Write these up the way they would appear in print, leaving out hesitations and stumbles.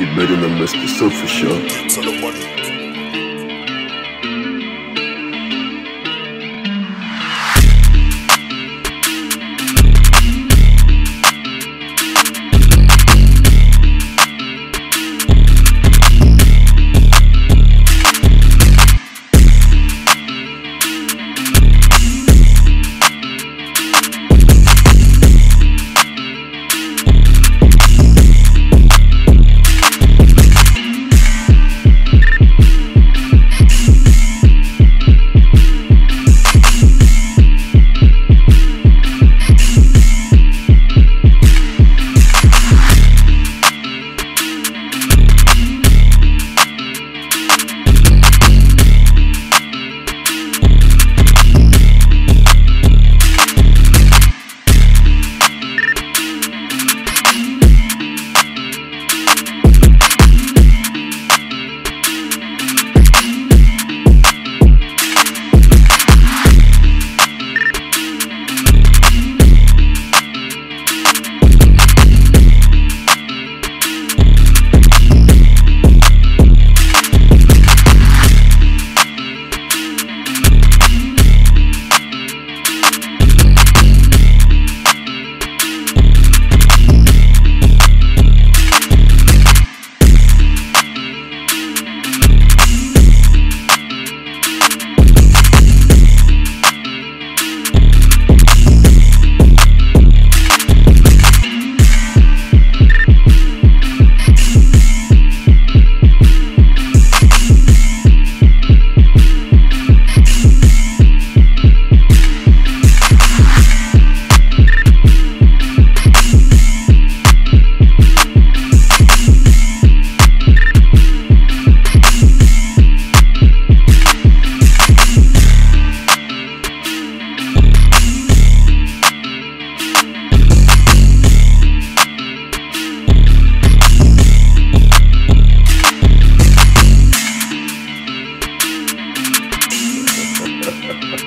You better not mess this up for sure.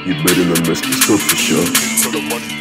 You better not mess this up for sure.